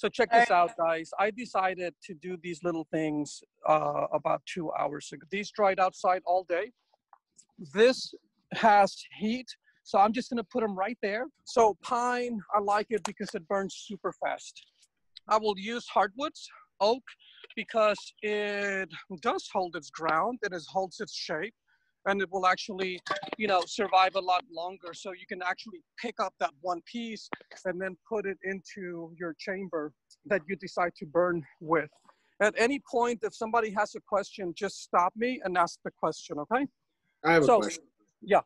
So check this out, guys. I decided to do these little things about 2 hours ago. These dried outside all day. This has heat, so I'm just gonna put them right there. So pine, I like it because it burns super fast. I will use hardwoods, oak, because it does hold its ground and it holds its shape, and it will actually, you know, survive a lot longer. So you can actually pick up that one piece and then put it into your chamber that you decide to burn with. At any point, if somebody has a question, just stop me and ask the question, okay? I have a question. Yeah.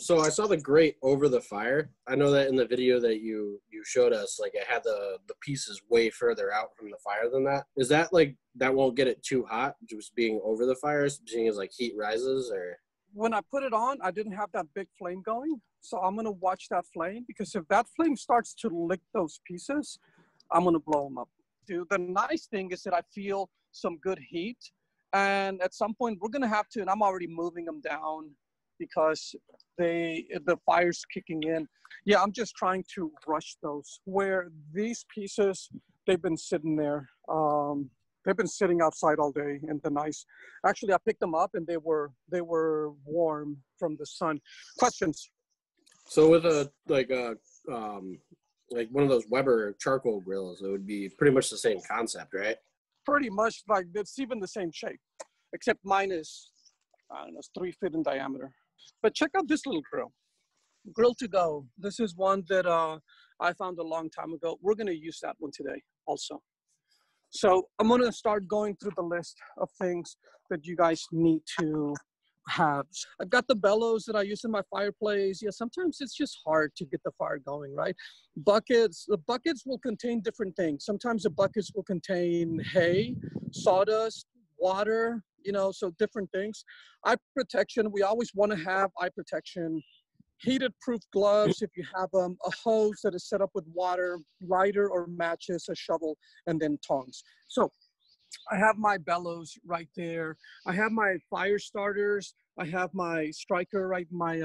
So I saw the grate over the fire. I know that in the video that you showed us, like it had the pieces way further out from the fire than that. Is that like, that won't get it too hot, just being over the fire, seeing as like heat rises? Or when I put it on, I didn't have that big flame going. So I'm going to watch that flame, because if that flame starts to lick those pieces, I'm going to blow them up. Dude, the nice thing is that I feel some good heat. And at some point we're going to have to, and I'm already moving them down, because the fire's kicking in. Yeah, I'm just trying to rush those. Where these pieces, they've been sitting there. They've been sitting outside all day in the nice. Actually, I picked them up and they were warm from the sun. Questions? So with like one of those Weber charcoal grills, it would be pretty much the same concept, right? Pretty much, like it's even the same shape, except mine is, I don't know, it's 3 feet in diameter. But check out this little grill, Grill to Go. This is one that I found a long time ago. We're gonna use that one today also. So I'm gonna start going through the list of things that you guys need to have. I've got the bellows that I use in my fireplace. Yeah, sometimes it's just hard to get the fire going, right? Buckets, the buckets will contain different things. Sometimes the buckets will contain hay, sawdust, water, you know, so different things. Eye protection, we always want to have eye protection. Heated proof gloves, if you have them, a hose that is set up with water, lighter or matches, a shovel, and then tongs. So I have my bellows right there. I have my fire starters. I have my striker, right, my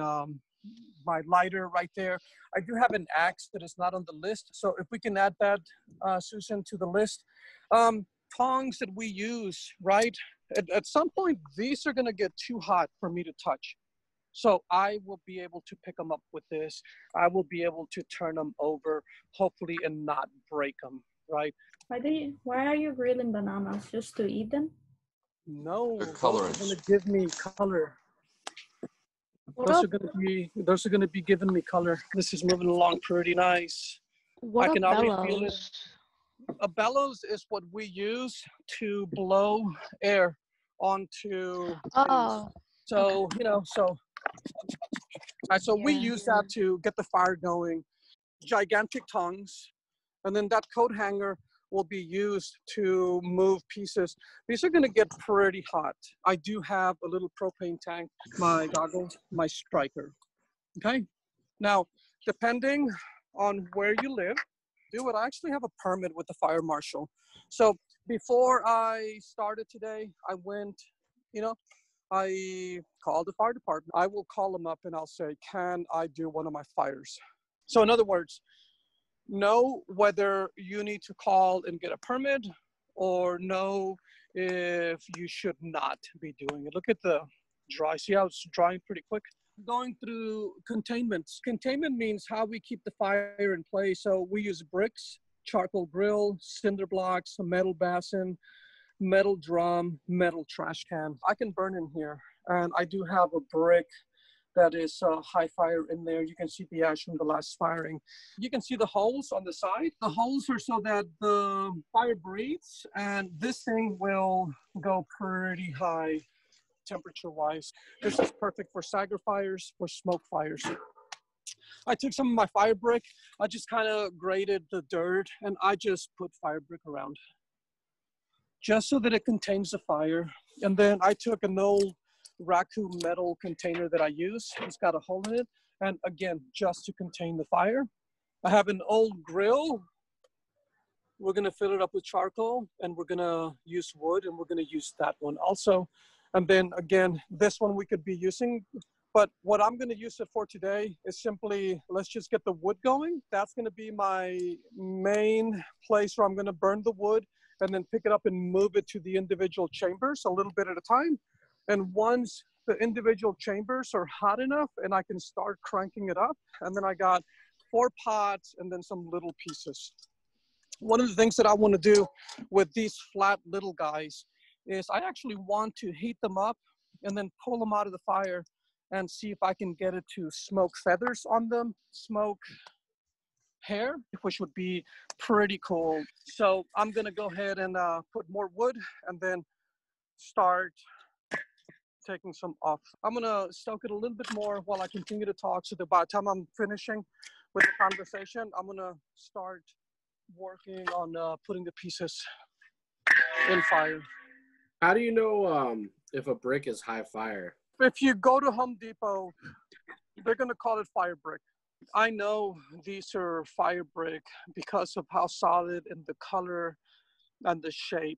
lighter right there. I do have an axe that is not on the list. So if we can add that, Susan, to the list. Tongs that we use, right? At some point, these are gonna get too hot for me to touch. So I will be able to pick them up with this. I will be able to turn them over, hopefully, and not break them, right? Why are you grilling bananas? Just to eat them? No, colorants. Those are gonna give me color. Those are gonna be giving me color. This is moving along pretty nice. I can already feel it. A bellows is what we use to blow air onto things. So, okay. You know, so yeah, we use that to get the fire going. Gigantic tongs, and then that coat hanger will be used to move pieces. These are gonna get pretty hot. I do have a little propane tank, my goggles, my striker, okay? Now, depending on where you live, do it. I actually have a permit with the fire marshal. So before I started today, I went, you know, I called the fire department. I will call them up and I'll say, can I do one of my fires? So in other words, know whether you need to call and get a permit or know if you should not be doing it. Look at the dry. See how it's drying pretty quick? Going through containments. Containment means how we keep the fire in place. So we use bricks, charcoal grill, cinder blocks, a metal basin, metal drum, metal trash can. I can burn in here, and I do have a brick that is high fire in there. You can see the ash from the last firing. You can see the holes on the side. The holes are so that the fire breathes, and this thing will go pretty high temperature-wise. This is perfect for sagger fires, for smoke fires. I took some of my fire brick. I just kind of grated the dirt, and I just put fire brick around, just so that it contains the fire. And then I took an old Raku metal container that I use. It's got a hole in it, and again, just to contain the fire. I have an old grill. We're gonna fill it up with charcoal, and we're gonna use wood, and we're gonna use that one also. And then again, this one we could be using, But what I'm going to use it for today is simply, let's just get the wood going. That's going to be my main place where I'm going to burn the wood and then pick it up and move it to the individual chambers a little bit at a time. And once the individual chambers are hot enough and I can start cranking it up, and then I got 4 pots and then some little pieces. One of the things that I want to do with these flat little guys is I actually want to heat them up and then pull them out of the fire and see if I can get it to smoke feathers on them, smoke hair, which would be pretty cool. So I'm gonna go ahead and put more wood and then start taking some off. I'm gonna soak it a little bit more while I continue to talk, so that by the time I'm finishing with the conversation, I'm gonna start working on putting the pieces in fire. How do you know if a brick is high fire? If you go to Home Depot, they're going to call it fire brick. I know these are fire brick because of how solid and the color and the shape.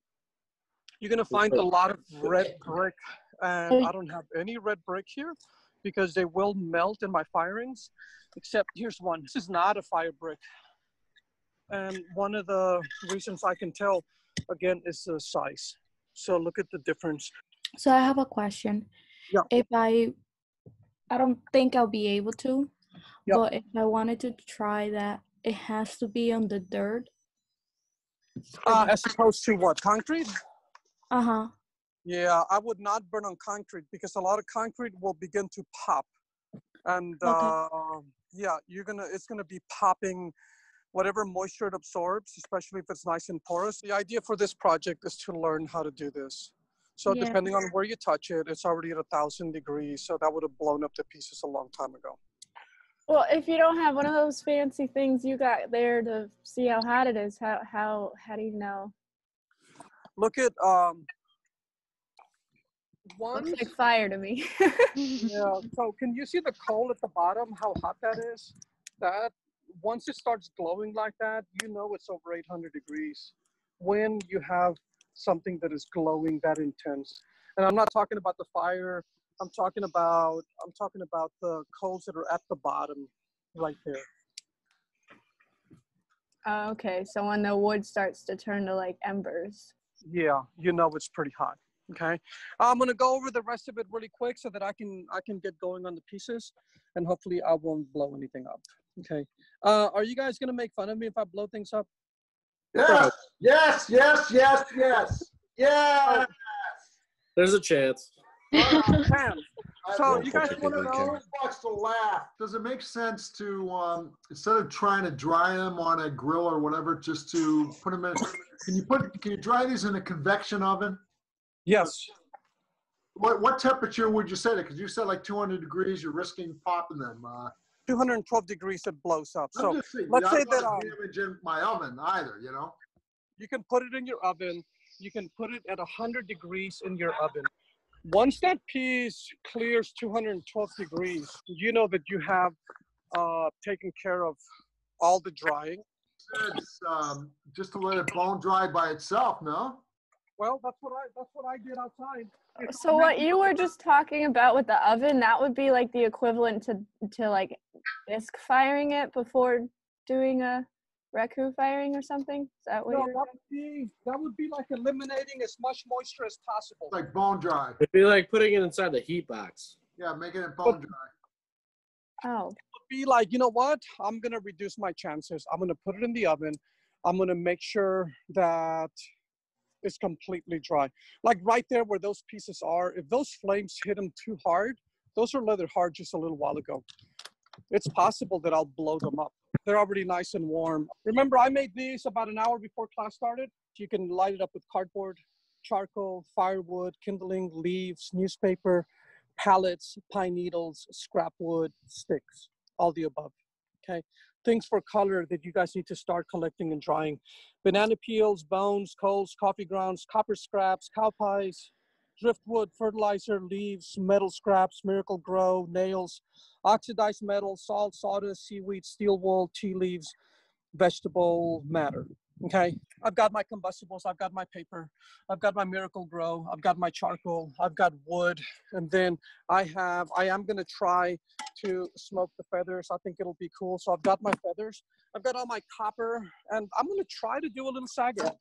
You're going to find a lot of red brick, and I don't have any red brick here because they will melt in my firings. Except here's one. This is not a fire brick. And one of the reasons I can tell, again, is the size. So look at the difference. So I have a question. Yeah. If I don't think I'll be able to, yeah, but if I wanted to try that, it has to be on the dirt. As opposed to what, concrete? Uh-huh. Yeah, I would not burn on concrete because a lot of concrete will begin to pop. And yeah, it's gonna be popping whatever moisture it absorbs, especially if it's nice and porous. The idea for this project is to learn how to do this. So yeah, depending on where you touch it, it's already at 1,000 degrees. So that would have blown up the pieces a long time ago. Well, if you don't have one of those fancy things you got there to see how hot it is, how do you know? Look at one. Looks like fire to me. Yeah. So can you see the coal at the bottom? How hot that is? That once it starts glowing like that, you know it's over 800 degrees. When you have something that is glowing that intense, and I'm not talking about the fire, I'm talking about the coals that are at the bottom right there. Okay, so when the wood starts to turn to like embers, yeah, you know it's pretty hot. Okay, I'm gonna go over the rest of it really quick so that I can get going on the pieces, and hopefully I won't blow anything up. Okay, are you guys gonna make fun of me if I blow things up? Yes, yes, yes, yes, yes, yes. There's a chance. So you guys want to know? Does it make sense to, instead of trying to dry them on a grill or whatever, just to put them in, can you dry these in a convection oven? Yes. What temperature would you set it? Because you said like 200 degrees, you're risking popping them. 212 degrees it blows up. So let's say that damage in my oven either, you know. You can put it in your oven. You can put it at 100 degrees in your oven. Once that piece clears 212 degrees, you know that you have taken care of all the drying. It's just to let it bone dry by itself, no? Well, that's what I did outside. So what you were just talking about with the oven, that would be like the equivalent to like bisque firing it before doing a Raku firing or something? Is that what you're doing? That would be like eliminating as much moisture as possible. Like bone dry. It'd be like putting it inside the heat box. Yeah, making it bone dry. Oh. It would be like, you know what? I'm going to reduce my chances. I'm going to put it in the oven. I'm going to make sure that is completely dry. Like right there where those pieces are, if those flames hit them too hard, those are leather hard just a little while ago. It's possible that I'll blow them up. They're already nice and warm. Remember, I made these about an hour before class started. You can light it up with cardboard, charcoal, firewood, kindling, leaves, newspaper, pallets, pine needles, scrap wood, sticks, all the above. Okay, things for color that you guys need to start collecting and drying. Banana peels, bones, coals, coffee grounds, copper scraps, cow pies, driftwood, fertilizer, leaves, metal scraps, Miracle-Gro, nails, oxidized metal, salt, sawdust, seaweed, steel wool, tea leaves, vegetable matter. Okay, I've got my combustibles, I've got my paper, I've got my Miracle-Gro, I've got my charcoal, I've got wood, and then I am gonna try to smoke the feathers. I think it'll be cool. So I've got my feathers, I've got all my copper, and I'm gonna try to do a little sagger.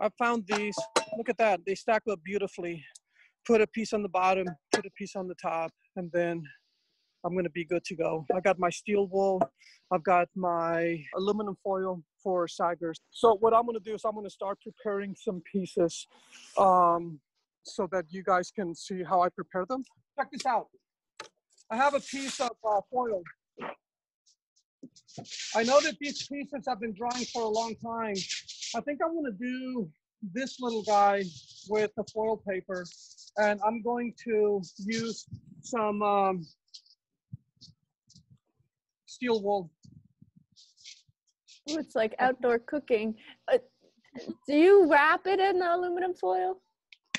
I found these, look at that, they stack up beautifully. Put a piece on the bottom, put a piece on the top, and then I'm gonna be good to go. I got my steel wool, I've got my aluminum foil for saggers. So what I'm gonna do is I'm gonna start preparing some pieces so that you guys can see how I prepare them. Check this out. I have a piece of foil. I know that these pieces have been drying for a long time. I think I wanna do this little guy with the foil paper, and I'm going to use some steel wool. Ooh, it's like outdoor cooking. Do you wrap it in the aluminum foil?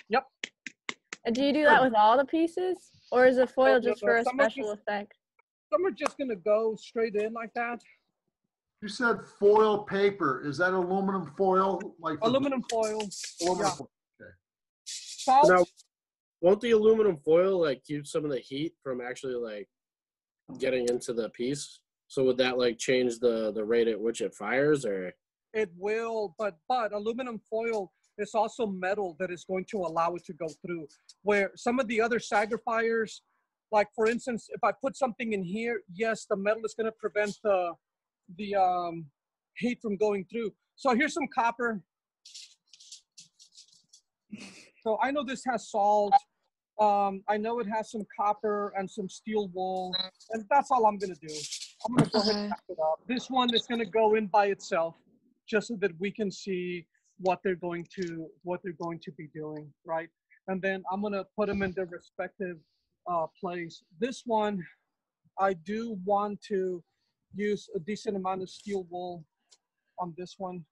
Yep. And do you do that with all the pieces, or is the foil just for a special effect? Some are just gonna go straight in like that. You said foil paper. Is that aluminum foil? Like aluminum foil. Aluminum foil. Okay. Salt. Now, won't the aluminum foil like keep some of the heat from actually like getting into the piece? So would that like change the rate at which it fires, or? It will, but aluminum foil is also metal that is going to allow it to go through. Where some of the other sagger fires, like for instance, if I put something in here, yes, the metal is gonna prevent the heat from going through. So here's some copper. So I know this has salt. I know it has some copper and some steel wool, and that's all I'm gonna do. I'm gonna go ahead and pack it up. This one is gonna go in by itself, just so that we can see what they're going to be doing, right? And then I'm gonna put them in their respective place. This one, I do want to use a decent amount of steel wool on this one.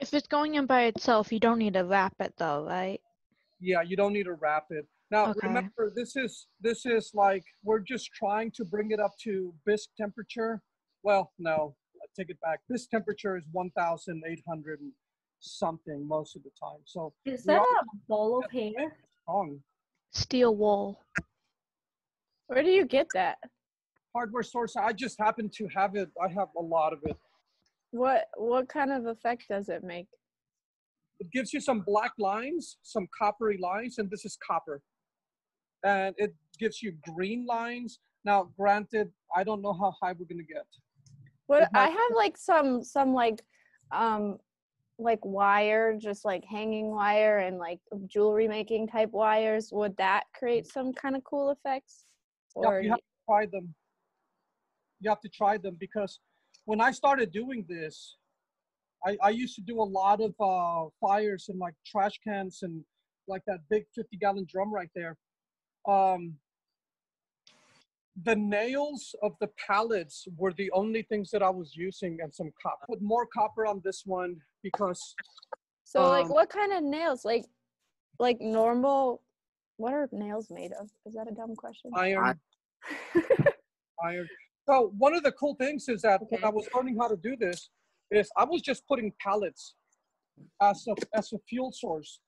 If it's going in by itself, you don't need to wrap it though, right? Yeah, you don't need to wrap it. Now, okay. Remember, this is like, we're just trying to bring it up to bisque temperature. Well, no, I take it back. This temperature is 1,800 and something most of the time. So is that a bolo paper? Steel wool. Where do you get that? Hardware source. I just happen to have it. I have a lot of it. What kind of effect does it make? It gives you some black lines, some coppery lines, and this is copper. And it gives you green lines. Now, granted, I don't know how high we're gonna get. Well, I have like some wire, just like hanging wire and like jewelry making type wires. Would that create some kind of cool effects? Or yeah, you have to try them. You have to try them, because when I started doing this, I used to do a lot of fires in like trash cans and like that big 50-gallon drum right there. The nails of the pallets were the only things that I was using, and some copper. Put more copper on this one because. So like what kind of nails? Like normal, what are nails made of? Is that a dumb question? Iron. Iron. So one of the cool things is that when I was learning how to do this, is I was just putting pallets as a fuel source.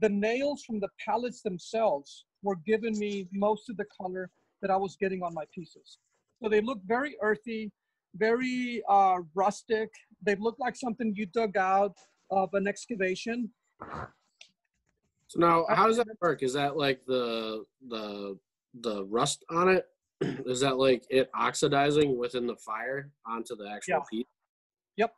The nails from the pallets themselves were giving me most of the color that I was getting on my pieces. So they look very earthy, very rustic. They look like something you dug out of an excavation. So now, how does that work? Is that like the rust on it? Is that like it oxidizing within the fire onto the actual piece? Yep.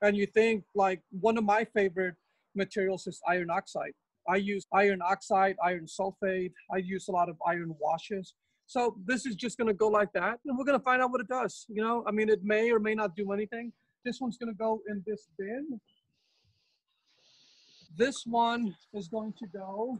And you think, like, one of my favorite materials is iron oxide. I use iron oxide, iron sulfate. I use a lot of iron washes. So this is just going to go like that, and we're going to find out what it does. You know, I mean, it may or may not do anything. This one's going to go in this bin. This one is going to go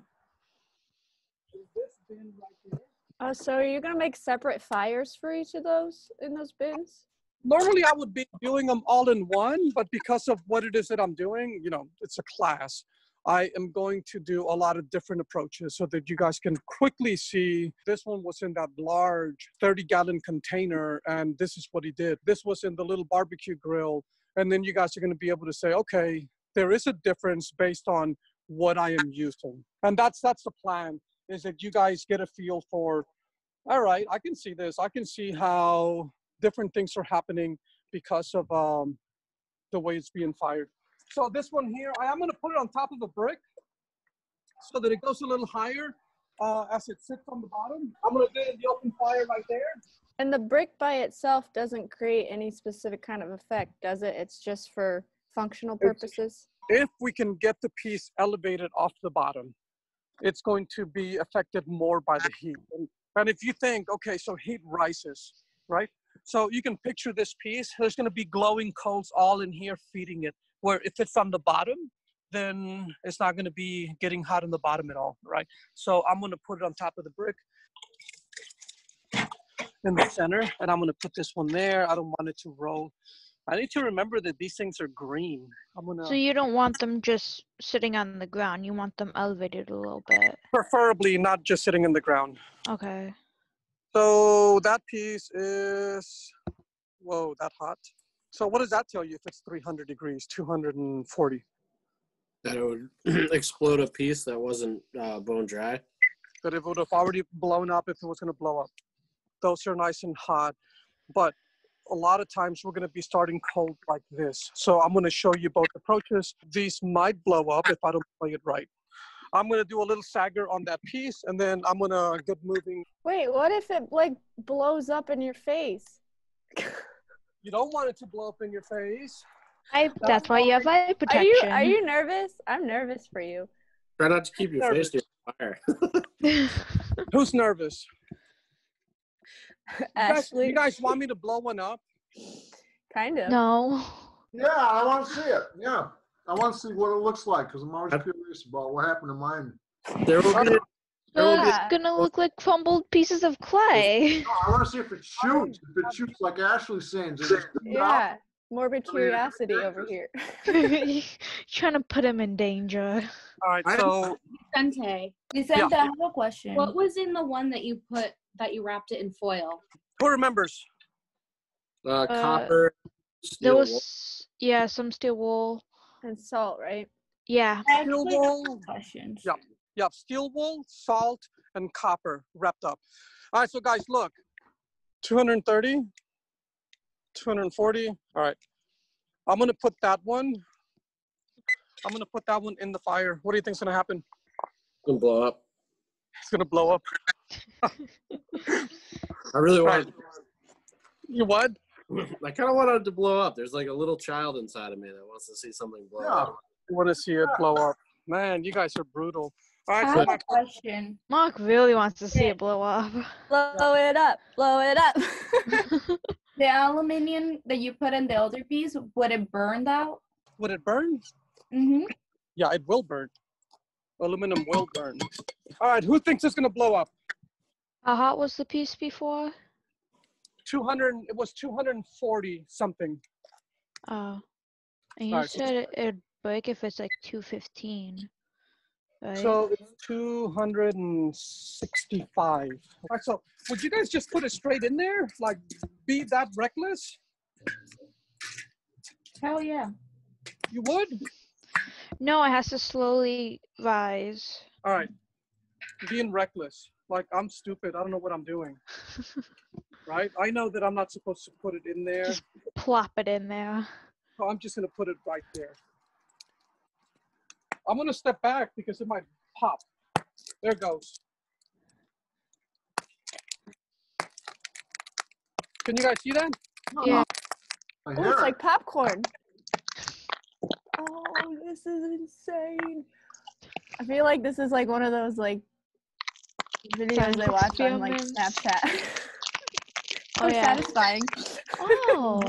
in this bin right here. So are you going to make separate fires for each of those in those bins? Normally I would be doing them all in one, but because of what it is that I'm doing, you know, it's a class. I am going to do a lot of different approaches so that you guys can quickly see. This one was in that large 30-gallon container, and this is what he did. This was in the little barbecue grill, And then you guys are going to be able to say, okay, there is a difference based on what I am using. And that's the plan, is that you guys get a feel for, all right, I can see this. I can see how different things are happening because of the way it's being fired. So this one here, I am going to put it on top of a brick so that it goes a little higher as it sits on the bottom. I'm going to do it in the open fire right there. And the brick by itself doesn't create any specific kind of effect, does it? It's just for functional purposes? If we can get the piece elevated off the bottom, it's going to be affected more by the heat. And if you think, okay, so heat rises, right? So you can picture this piece. There's going to be glowing coals all in here feeding it, where if it's on the bottom, then it's not going to be getting hot on the bottom at all, right? So I'm going to put it on top of the brick in the center, and I'm going to put this one there. I don't want it to roll. I need to remember that these things are green. I'm gonna... So you don't want them just sitting on the ground. You want them elevated a little bit. Preferably not just sitting in the ground. Okay. So that piece is, whoa, that hot. So what does that tell you if it's 300 degrees, 240? That it would explode a piece that wasn't bone dry. That it would have already blown up if it was going to blow up. Those are nice and hot, but a lot of times we're going to be starting cold like this. So I'm going to show you both approaches. These might blow up if I don't play it right. I'm going to do a little sagger on that piece, and then I'm going to get moving. Wait, what if it like blows up in your face? You don't want it to blow up in your face. That's why you have eye protection. Are you nervous? I'm nervous for you. Try not to keep your face to the fire. Who's nervous? You guys want me to blow one up? Kind of. No. Yeah, I want to see it. Yeah, I want to see what it looks like because I'm always curious about what happened to mine. It's gonna look like crumbled pieces of clay. No, I want to see if it shoots. If it shoots, like Ashley's saying, just yeah, morbid curiosity over here. Trying to put him in danger. All right, so Vicente, I have a question. What was in the one that you put? That you wrapped it in foil. Who remembers? Copper. There was wool. Yeah, some steel wool and salt, right? Yeah. Steel wool. Yep. Steel wool, salt, and copper wrapped up. All right, so guys, look, 230, 240. All right, I'm gonna put that one. I'm gonna put that one in the fire. What do you think's gonna happen? It's gonna blow up. It's gonna blow up. I really wanted. You what? I kind of wanted it to blow up. There's like a little child inside of me that wants to see something blow up. I want to see it blow up. Man, you guys are brutal. All right, so I have a question. Mark really wants to see it blow up. Blow it up. Blow it up. The aluminum that you put in the other piece, would it burn out? Would it burn? Mm-hmm. Yeah, it will burn. Aluminum will burn. All right, who thinks it's going to blow up? How hot was the piece before? 200, it was 240 something. Oh. And you said it'd break if it's like 215, right? So it's 265. All right, so would you guys just put it straight in there? Like, be that reckless? Hell yeah. You would? No, it has to slowly rise. All right. Being reckless. Like, I'm stupid. I don't know what I'm doing. Right? I know that I'm not supposed to put it in there. Just plop it in there. So I'm just going to put it right there. I'm going to step back because it might pop. There it goes. Can you guys see that? Yeah. Oh, it's like popcorn. Oh, this is insane. I feel like this is like one of those, like, videos I watch on like Snapchat. So satisfying. Oh.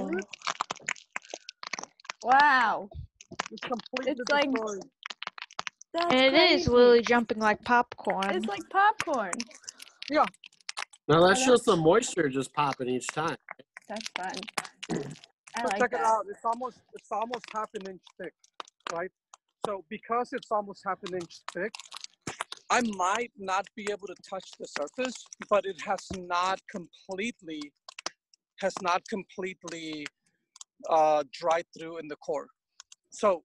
Wow. It's like, it is literally jumping like popcorn. It's like popcorn. Yeah. Now that's just the moisture just popping each time. That's fun. I like check it out. It's almost half an inch thick, right? So because it's almost half an inch thick, I might not be able to touch the surface, but it has not completely drive through in the core. So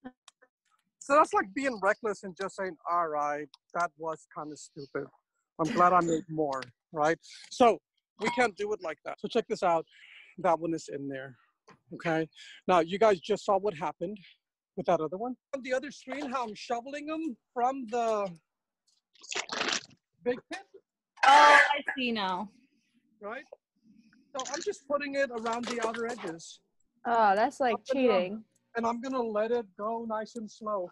that's like being reckless and just saying, all right, that was kind of stupid. I'm glad I made more, right? So we can't do it like that. So check this out. That one is in there, okay? Now, you guys just saw what happened with that other one. On the other screen, how I'm shoveling them from the big pit. Oh, I see now. Right? So I'm just putting it around the outer edges. Oh, that's like cheating. And I'm going to let it go nice and slow.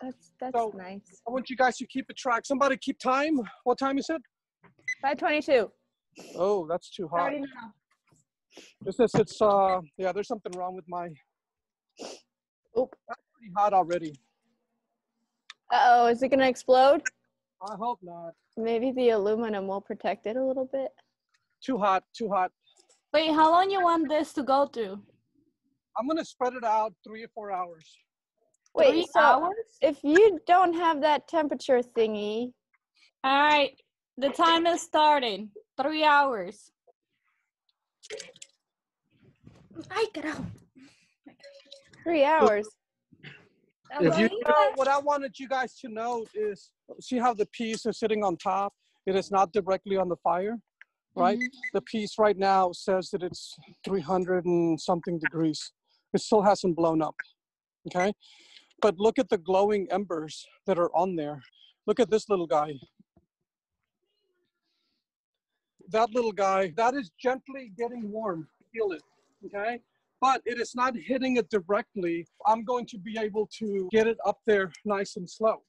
That's so nice. I want you guys to keep a track. Somebody keep time. What time is it? 5:22. Oh, that's too hot. Yeah, there's something wrong with my. Oh, that's pretty hot already. Uh-oh, is it going to explode? I hope not. Maybe the aluminum will protect it a little bit. Too hot, too hot. Wait, how long you want this to go to? I'm going to spread it out 3 or 4 hours. Wait, 3 hours? If you don't have that temperature thingy. All right, the time is starting. 3 hours. I get out. 3 hours. If you know, what I wanted you guys to know is, see how the piece is sitting on top? It is not directly on the fire, right? Mm-hmm. The piece right now says that it's 300 and something degrees. It still hasn't blown up, okay? But look at the glowing embers that are on there. Look at this little guy. That little guy, that is gently getting warm. Feel it, okay? But it is not hitting it directly. I'm going to be able to get it up there nice and slow.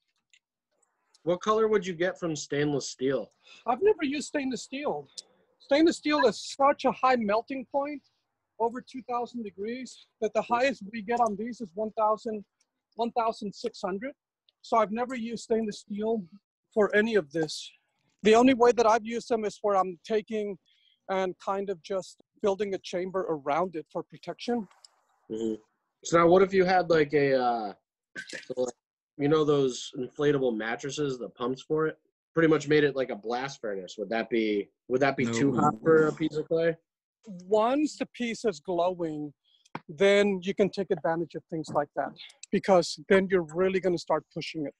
What color would you get from stainless steel? I've never used stainless steel. Stainless steel is such a high melting point, over 2,000 degrees, that the highest we get on these is 1,600. So I've never used stainless steel for any of this. The only way that I've used them is where I'm taking and kind of just building a chamber around it for protection. Mm-hmm. So now what if you had like a, you know, those inflatable mattresses, the pumps for it? Pretty much made it like a blast furnace. Would that be too hot for a piece of clay? Once the piece is glowing, then you can take advantage of things like that, because then you're really going to start pushing it.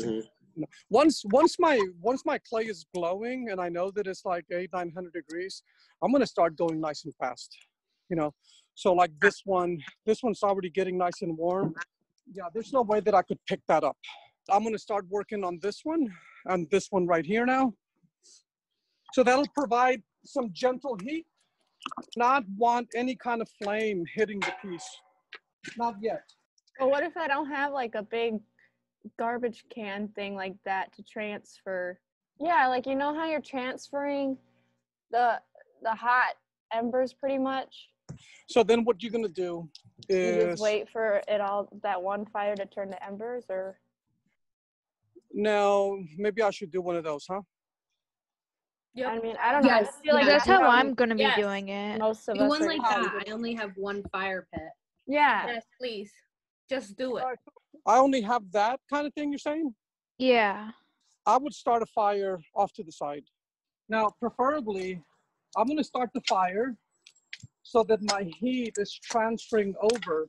Mm-hmm. Once my clay is glowing and I know that it's like 800-900 degrees, I'm gonna start going nice and fast, you know. So like this one's already getting nice and warm. Yeah, there's no way that I could pick that up. I'm gonna start working on this one and this one right here now. So that'll provide some gentle heat. Not want any kind of flame hitting the piece. Not yet. Well, what if I don't have like a big garbage can thing like that to transfer? Yeah, like, you know how you're transferring the hot embers pretty much? So then what you're gonna do is you just wait for it all, that one fire to turn to embers? Or no, maybe I should do one of those, huh? Yeah, I mean, I don't know. Yes. I feel like that's how I'm gonna be doing it. Most of us one like that. I only have one fire pit. Yeah. Yes, please, just do it. I only have that kind of thing, you're saying? Yeah. I would start a fire off to the side. Now, preferably, I'm going to start the fire so that my heat is transferring over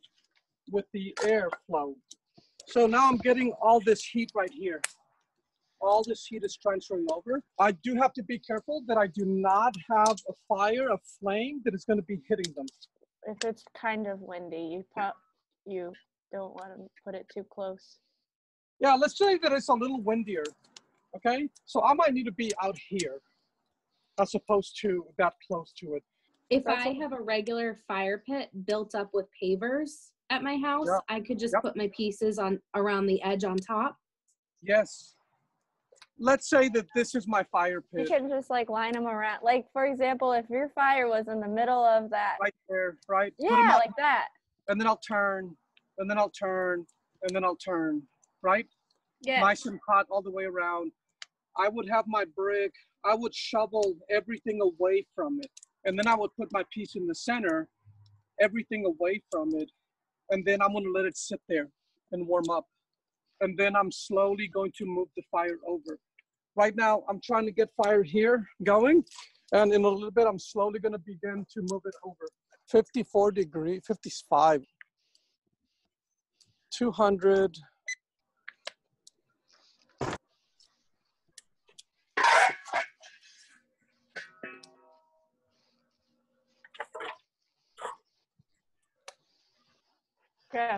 with the airflow. So now I'm getting all this heat right here. All this heat is transferring over. I do have to be careful that I do not have a fire, a flame, that is going to be hitting them. If it's kind of windy, you don't want to put it too close. Yeah, let's say that it's a little windier, okay? So I might need to be out here as opposed to that close to it. If I have a regular fire pit built up with pavers at my house, yeah, I could just put my pieces on around the edge on top. Yes. Let's say that this is my fire pit. You can just like line them around. Like, for example, if your fire was in the middle of that. Right there, right? Yeah, like that. And then I'll turn. And then I'll turn, and then I'll turn, right? Yeah. Nice and hot all the way around. I would have my brick. I would shovel everything away from it. And then I would put my piece in the center, everything away from it. And then I'm going to let it sit there and warm up. And then I'm slowly going to move the fire over. Right now, I'm trying to get fire here going. And in a little bit, I'm slowly going to begin to move it over. 54 degree, 55, 200,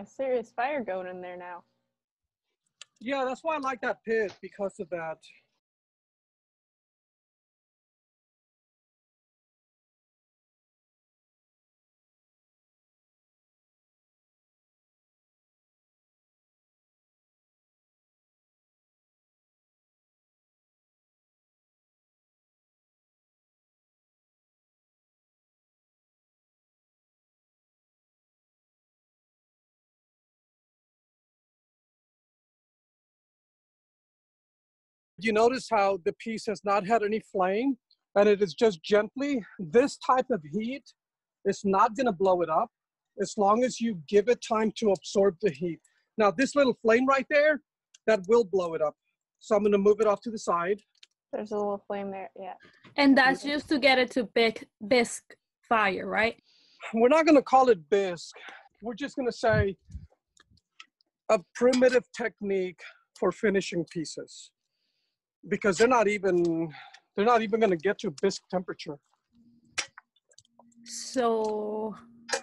serious fire going in there now. Yeah, that's why I like that pit, because of that. You notice how the piece has not had any flame and it is just gently. This type of heat is not going to blow it up as long as you give it time to absorb the heat. Now this little flame right there, that will blow it up. So I'm going to move it off to the side. There's a little flame there, yeah. And that's just to get it to bisque fire, right? We're not going to call it bisque. We're just going to say a primitive technique for finishing pieces, because they're not even going to get to bisque temperature. So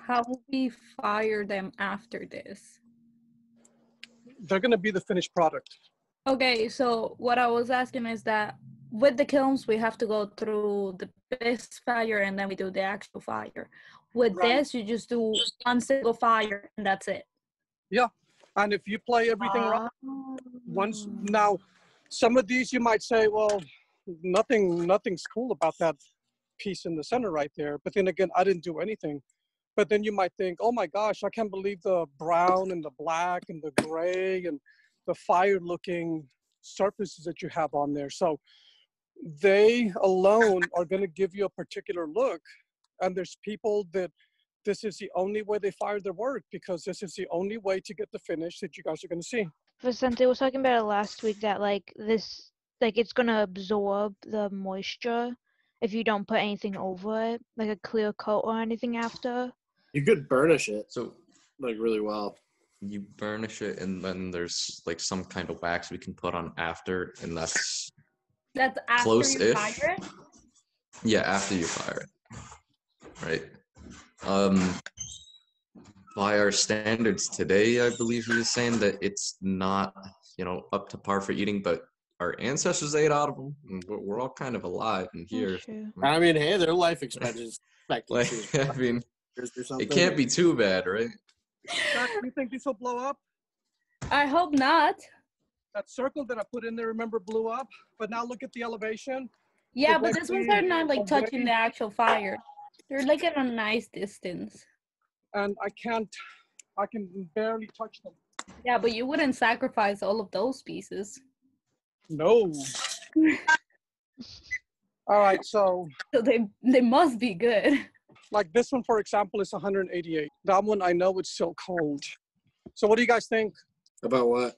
how will we fire them after this? They're going to be the finished product. Okay, so what I was asking is that with the kilns, we have to go through the bisque fire and then we do the actual fire. With this, you just do one single fire and that's it. Yeah, and if you play everything right once, now, some of these you might say, well, nothing's cool about that piece in the center right there. But then again, I didn't do anything. But then you might think, oh my gosh, I can't believe the brown and the black and the gray and the fire looking surfaces that you have on there. So they alone are going to give you a particular look. And there's people that this is the only way they fire their work, because this is the only way to get the finish that you guys are going to see. Vicente was talking about it last week that like it's gonna absorb the moisture if you don't put anything over it, like a clear coat or anything after. You could burnish it so like really well. You burnish it and then there's like some kind of wax we can put on after, and that's after close-ish. You fire it? Yeah, after you fire it. Right. By our standards today, I believe he was saying that it's not, you know, up to par for eating, but our ancestors ate out of them, and we're all kind of alive in here. I mean, hey, their life expectancy. Like, I mean, it can't be too bad, right? Do you think this will blow up? I hope not. That circle that I put in there, remember, blew up, but now look at the elevation. Yeah, but these ones are not like touching the actual fire. They're like at a nice distance. And I can barely touch them. Yeah, but you wouldn't sacrifice all of those pieces. No. All right, so they must be good. Like this one, for example, is 188. That one, I know it's still cold. So what do you guys think? About what?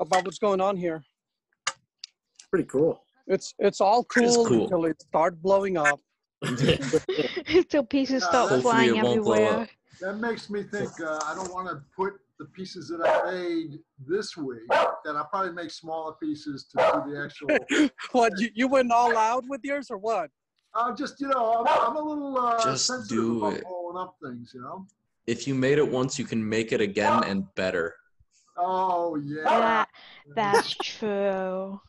About what's going on here. Pretty cool. It's all cool. Until it starts blowing up. Until pieces start flying everywhere. That makes me think I don't want to put the pieces that I made this week, that I'll probably make smaller pieces to do the actual. What, you went all out with yours or what? Just, you know, I'm a little just do about it. Blowing up things, you know? If you made it once, you can make it again and better. Oh, yeah. That's true.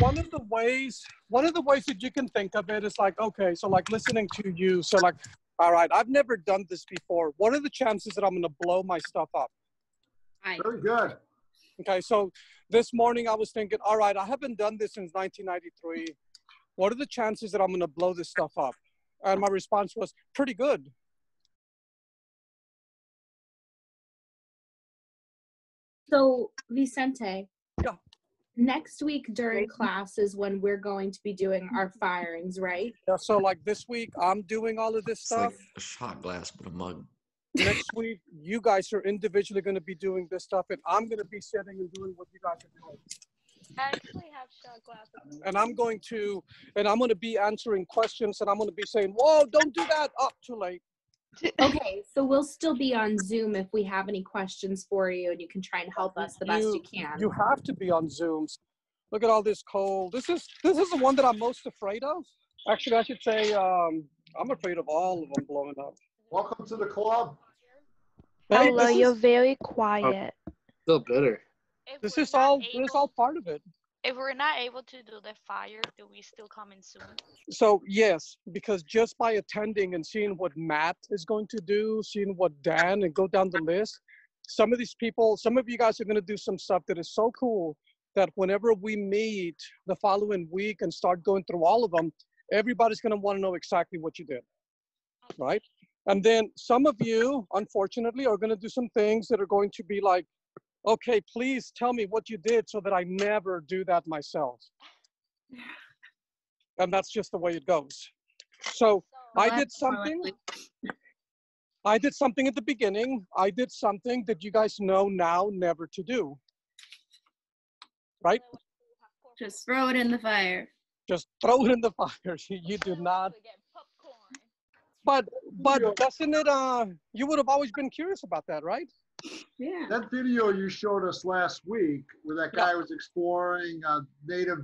One of the ways that you can think of it is like, okay, so like listening to you, so like, all right, I've never done this before. What are the chances that I'm going to blow my stuff up? Very good. Okay, so this morning I was thinking, all right, I haven't done this since 1993. What are the chances that I'm going to blow this stuff up? And my response was pretty good. So, Vicente. Yeah. Next week during class is when we're going to be doing our firings, right? Yeah, so like this week, I'm doing all of this stuff. Like a shot glass with a mug. Next week, you guys are individually going to be doing this stuff, and I'm going to be sitting and doing what you guys are doing. I actually have shot glasses. And I'm going to be answering questions, and I'm going to be saying, whoa, don't do that. Oh, too late. Okay, so we'll still be on Zoom if we have any questions for you, and you can try and help us the best you can. You have to be on Zoom. Look at all this cold. This is the one that I'm most afraid of. Actually, I should say I'm afraid of all of them blowing up. Welcome to the club. Hey, hello, you're very quiet. Still bitter. This is all part of it. If we're not able to do the fire, do we still come in soon? So yes, because just by attending and seeing what Matt is going to do, seeing what Dan, and go down the list, some of these people, some of you guys are going to do some stuff that is so cool that whenever we meet the following week and start going through all of them, everybody's going to want to know exactly what you did, right? And then some of you, unfortunately, are going to do some things that are going to be like, okay, please tell me what you did so that I never do that myself. And that's just the way it goes. So I did something at the beginning. I did something that you guys know now never to do. Right? Just throw it in the fire. Just throw it in the fire. You do not. But doesn't it, you would have always been curious about that, right? Yeah. That video you showed us last week where that guy was exploring native,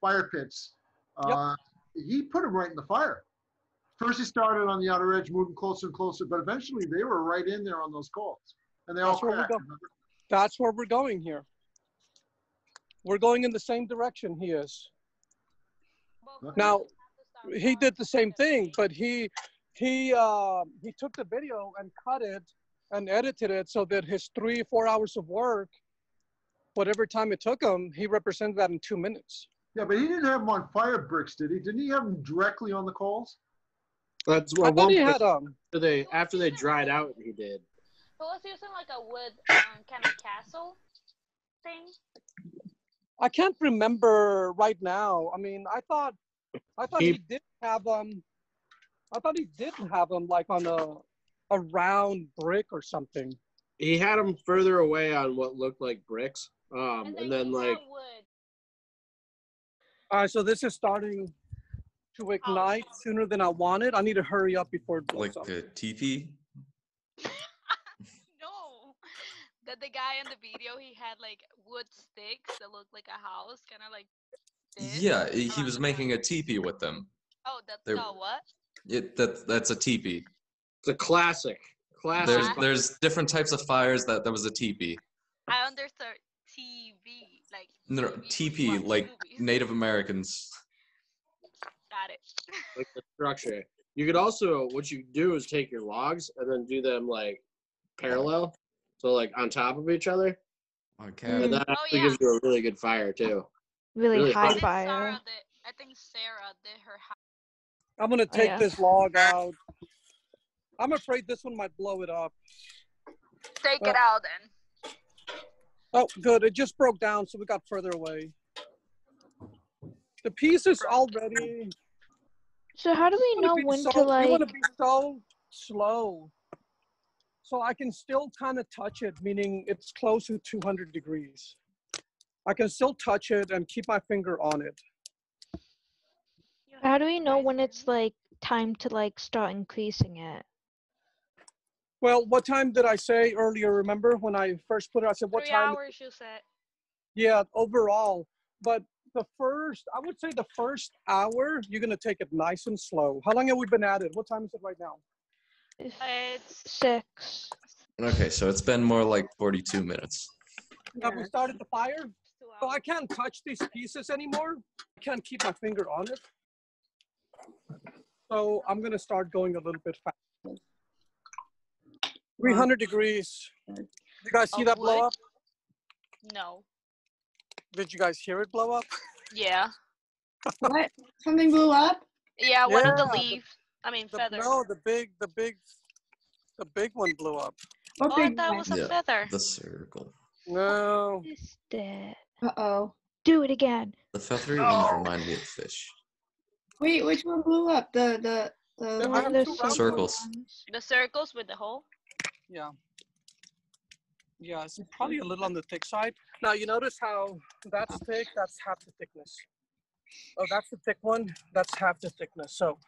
fire pits, he put them right in the fire. First he started on the outer edge, moving closer and closer, but eventually they were right in there on those coals. And they all cracked. That's where we're going here. We're going in the same direction he is. Okay. Now, he did the same thing, but he took the video and cut it and edited it so that his 3-4 hours of work, whatever time it took him, he represented that in 2 minutes. Yeah, but he didn't have them on fire bricks, did he? Didn't he have them directly on the coals? That's what one he had them. After they dried out, he did. He was using like a wood kind of castle thing. I can't remember right now. I mean, I thought he did have them. I thought he didn't have them like on a round brick or something. He had them further away on what looked like bricks, and then like. All right, so this is starting to ignite sooner than I wanted. I need to hurry up before it blows up. Like the teepee. No, that the guy in the video he had like wood sticks that looked like a house, kind of like. This. Yeah, he was making a teepee with them. Oh, that's not what? That's a teepee. It's a classic. There's different types of fires. That was a teepee. I understood TV like. No, teepee like movies. Native Americans. Got it. Like the structure. You could also what you do is take your logs and then do them like parallel, so like on top of each other. Okay. And that actually gives you a really good fire too. Really high fire. I think Sarah did her high. I'm gonna take this log out. I'm afraid this one might blow it up. Take it out then. Oh, good. It just broke down, so we got further away. The piece is already. So how do we know when to like? You want to be so slow, so I can still kind of touch it, meaning it's close to 200 degrees. I can still touch it and keep my finger on it. How do we know when it's like time to like start increasing it? Well, what time did I say earlier? Remember when I first put it, I said what time? 3 hours, you said. Yeah, overall. But I would say the first hour, you're going to take it nice and slow. How long have we been at it? What time is it right now? It's 6. Okay, so it's been more like 42 minutes. Have we started the fire? So I can't touch these pieces anymore. I can't keep my finger on it. So I'm going to start going a little bit faster. 300 degrees. Did you guys see that blow up? No. Did you guys hear it blow up? Yeah. What? Something blew up? Yeah, one of the leaves. Feathers. No, the big one blew up. Oh, that was a feather. The circle. No. Uh-oh. Do it again. The feathery ones remind me of fish. Wait, which one blew up? The circles. The circles with the hole? Yeah. Yeah, it's probably a little on the thick side. Now, you notice how that's thick, that's half the thickness. Oh, that's the thick one, that's half the thickness. So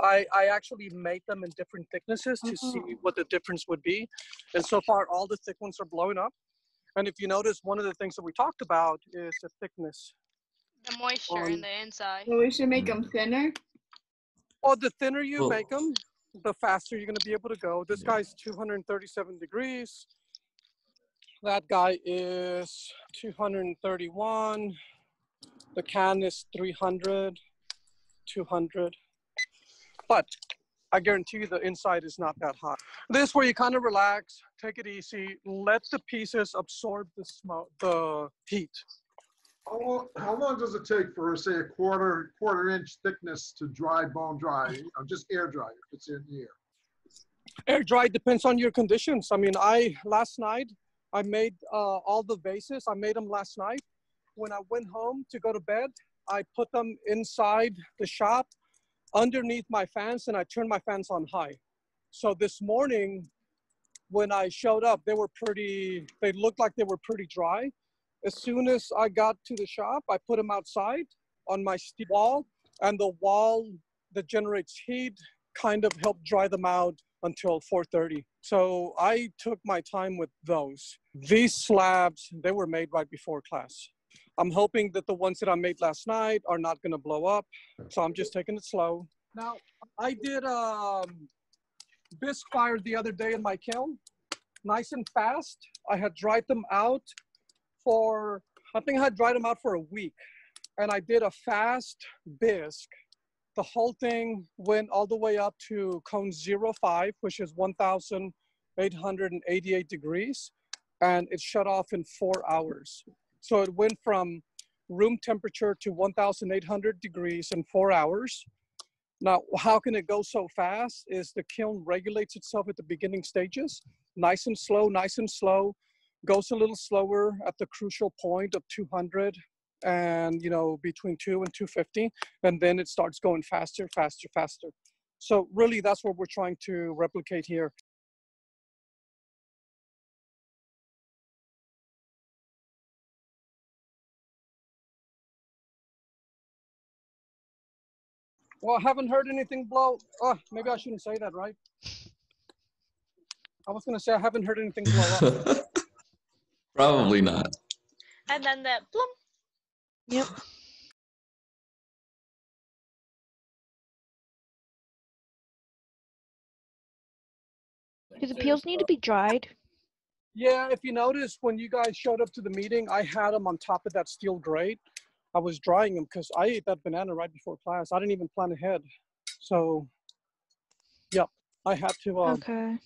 I actually made them in different thicknesses to see what the difference would be. And so far, all the thick ones are blowing up. And if you notice, one of the things that we talked about is the thickness. The moisture in the inside. Well, we should make them thinner. Oh, the thinner you make them, the faster you're going to be able to go. This guy's 237 degrees. That guy is 231. The can is 300, 200. But I guarantee you the inside is not that hot. This is where you kind of relax, take it easy, let the pieces absorb the smoke, the heat. How long does it take for, say, a quarter inch thickness to dry, bone dry? You know, just air dry if it's in the air. Air dry depends on your conditions. I mean, last night I made all the vases. I made them last night. When I went home to go to bed, I put them inside the shop underneath my fans, and I turned my fans on high. So this morning when I showed up, they looked like they were pretty dry. As soon as I got to the shop, I put them outside on my wall, and the wall that generates heat kind of helped dry them out until 4:30. So I took my time with those. These slabs, they were made right before class. I'm hoping that the ones that I made last night are not going to blow up. So I'm just taking it slow. Now, I did bisque fire the other day in my kiln, nice and fast. I had dried them out for, I think I had dried them out for a week. And I did a fast bisque. The whole thing went all the way up to cone 05, which is 1,888 degrees. And it shut off in 4 hours. So it went from room temperature to 1,800 degrees in 4 hours. Now, how can it go so fast is the kiln regulates itself at the beginning stages, nice and slow, goes a little slower at the crucial point of 200 and, you know, between 2 and 250, and then it starts going faster, faster, faster. So really, that's what we're trying to replicate here. Well, I haven't heard anything blow. Oh, maybe I shouldn't say that, right? I was going to say I haven't heard anything blow up. Probably not. And then that plum. Yep. Do the peels need to be dried? Yeah, if you notice, when you guys showed up to the meeting, I had them on top of that steel grate. I was drying them because I ate that banana right before class. I didn't even plan ahead. So, yeah, I had to. Okay.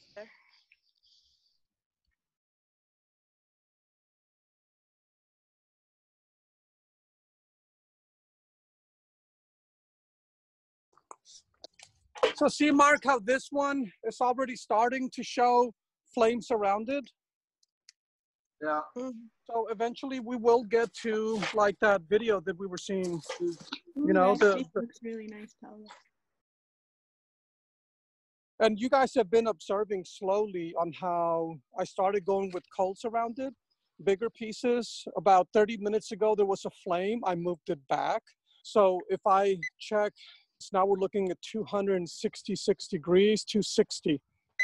So see, Mark, how this one is already starting to show flames around it? Yeah. So eventually we will get to like that video that we were seeing, you know. Ooh, the looks really nice, Paolo. And you guys have been observing slowly on how I started going with coals around it, bigger pieces. About 30 minutes ago, there was a flame. I moved it back. So if I check, now we're looking at 266 degrees, 260.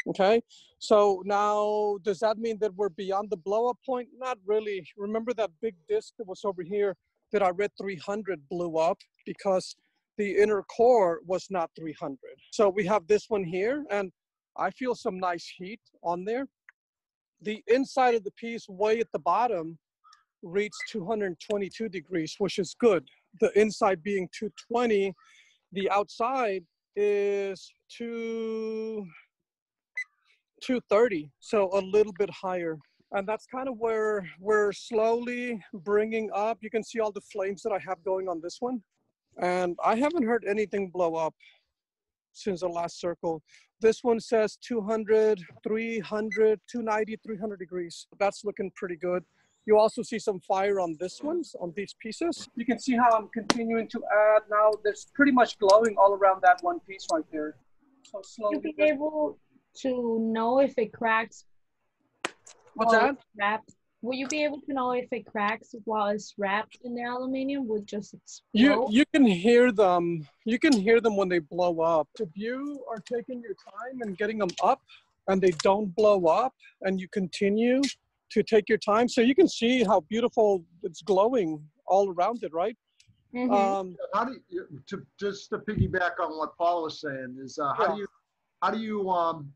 Okay, so now does that mean that we're beyond the blow-up point? Not really. Remember that big disc that was over here that I read 300 blew up because the inner core was not 300. So we have this one here, and I feel some nice heat on there. The inside of the piece way at the bottom reads 222 degrees, which is good. The inside being 220, the outside is 230, so a little bit higher. And that's kind of where we're slowly bringing up. You can see all the flames that I have going on this one. And I haven't heard anything blow up since the last circle. This one says 200, 300, 290, 300 degrees. That's looking pretty good. You also see some fire on this one, on these pieces. You can see how I'm continuing to add now. There's pretty much glowing all around that one piece right there. So slowly. You'll be able to know if it cracks. What's that? Will you be able to know if it cracks while it's wrapped in the aluminum? Would just explode? You can hear them. You can hear them when they blow up. If you are taking your time and getting them up, and they don't blow up, and you continue to take your time, so you can see how beautiful it's glowing all around it, right? Mm-hmm. How do you, just to piggyback on what Paul was saying, is how do you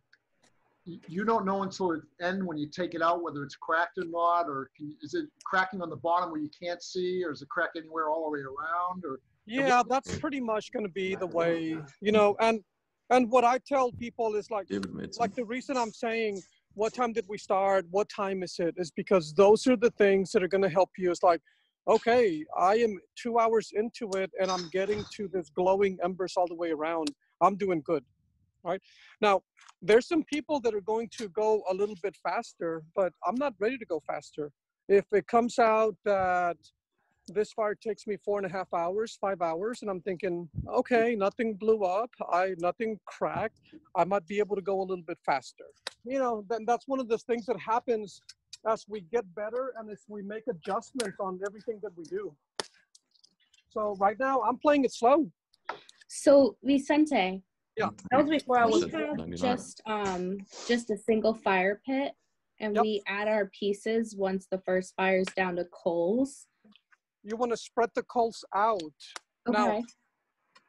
you don't know until the end when you take it out whether it's cracked or not, or is it cracking on the bottom where you can't see, or is it cracked anywhere all the way around? Or yeah, that's pretty much going to be the way, you know. And what I tell people is like the reason I'm saying what time did we start, what time is it, is because those are the things that are going to help you. It's like, okay, I am 2 hours into it and I'm getting to this glowing embers all the way around. I'm doing good. Right now, there's some people that are going to go a little bit faster, but I'm not ready to go faster. If it comes out that this fire takes me 4.5 hours, 5 hours, and I'm thinking, okay, nothing blew up, nothing cracked, I might be able to go a little bit faster. You know, then that's one of the things that happens as we get better and as we make adjustments on everything that we do. So right now, I'm playing it slow. So Vicente. Yeah. That was before I was just a single fire pit, and we add our pieces once the first fire is down to coals. You want to spread the coals out. Okay.